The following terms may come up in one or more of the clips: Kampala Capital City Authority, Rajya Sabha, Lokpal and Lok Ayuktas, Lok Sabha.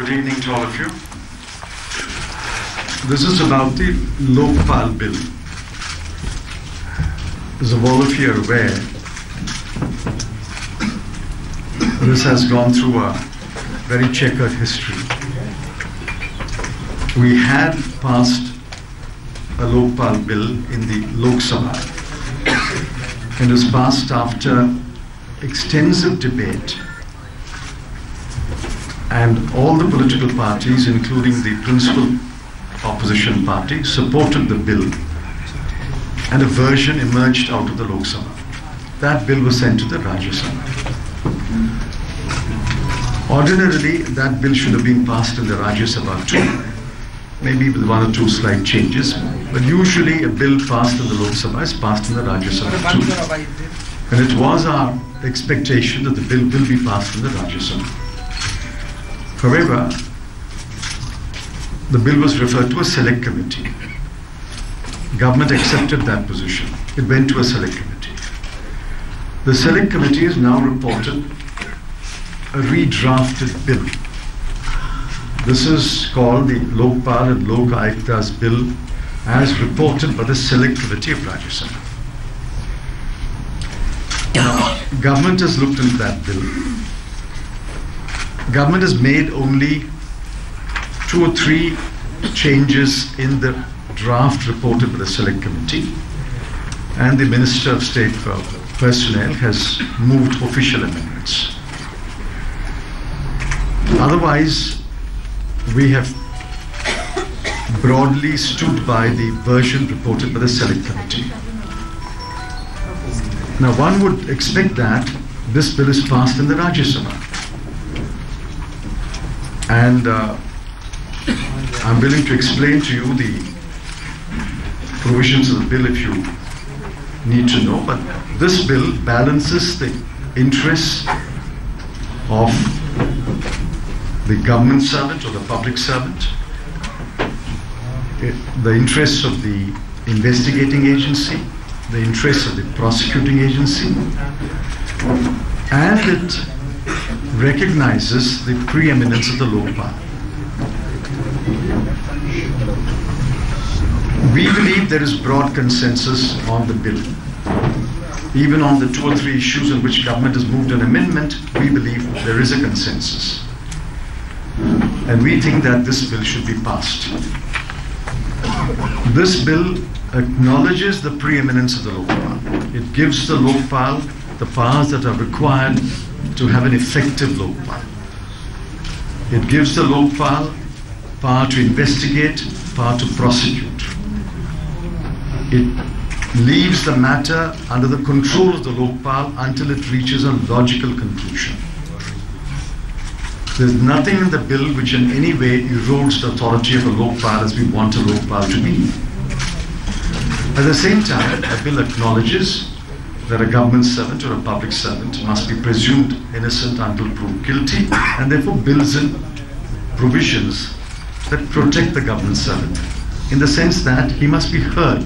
Good evening to all of you. This is about the Lokpal Bill. As all of you are aware, this has gone through a very checkered history. We had passed a Lokpal Bill in the Lok Sabha. It was passed after extensive debate, and all the political parties, including the principal opposition party, supported the bill, and a version emerged out of the Lok Sabha. That bill was sent to the Rajya Sabha. Ordinarily, that bill should have been passed in the Rajya Sabha too, maybe with one or two slight changes, but usually a bill passed in the Lok Sabha is passed in the Rajya Sabha too. And it was our expectation that the bill will be passed in the Rajya Sabha. However, the bill was referred to a select committee. Government accepted that position. It went to a select committee. The select committee has now reported a redrafted bill. This is called the Lokpal and Lok Ayuktas bill, as reported by the select committee of Rajya Sabha. Now, government has looked into that bill. Government has made only two or three changes in the draft reported by the select committee, and the Minister of State for Personnel has moved official amendments. Otherwise, we have broadly stood by the version reported by the select committee. Now, one would expect that this bill is passed in the Rajya Sabha. And I'm willing to explain to you the provisions of the bill if you need to know. But this bill balances the interests of the government servant or the public servant, the interests of the investigating agency, the interests of the prosecuting agency, and it recognizes the preeminence of the Lokpal. We believe there is broad consensus on the bill. Even on the two or three issues in which government has moved an amendment, we believe there is a consensus. And we think that this bill should be passed. This bill acknowledges the preeminence of the Lokpal. It gives the Lokpal the powers that are required to have an effective Lokpal. It gives the Lokpal power to investigate, power to prosecute. It leaves the matter under the control of the Lokpal until it reaches a logical conclusion. There's nothing in the bill which in any way erodes the authority of a Lokpal as we want a Lokpal to be. At the same time, the bill acknowledges that a government servant or a public servant must be presumed innocent until proved guilty, and therefore builds in provisions that protect the government servant in the sense that he must be heard.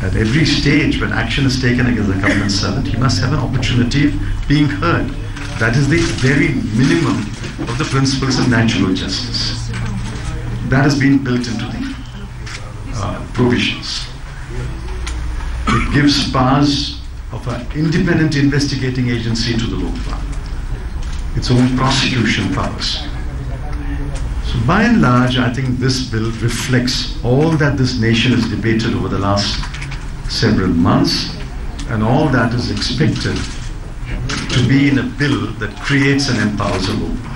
At every stage when action is taken against the government servant, he must have an opportunity of being heard. That is the very minimum of the principles of natural justice. That has been built into the provisions. It gives powers of an independent investigating agency to the Lokpal, its own prosecution powers. So by and large, I think this bill reflects all that this nation has debated over the last several months, and all that is expected to be in a bill that creates and empowers a Lokpal.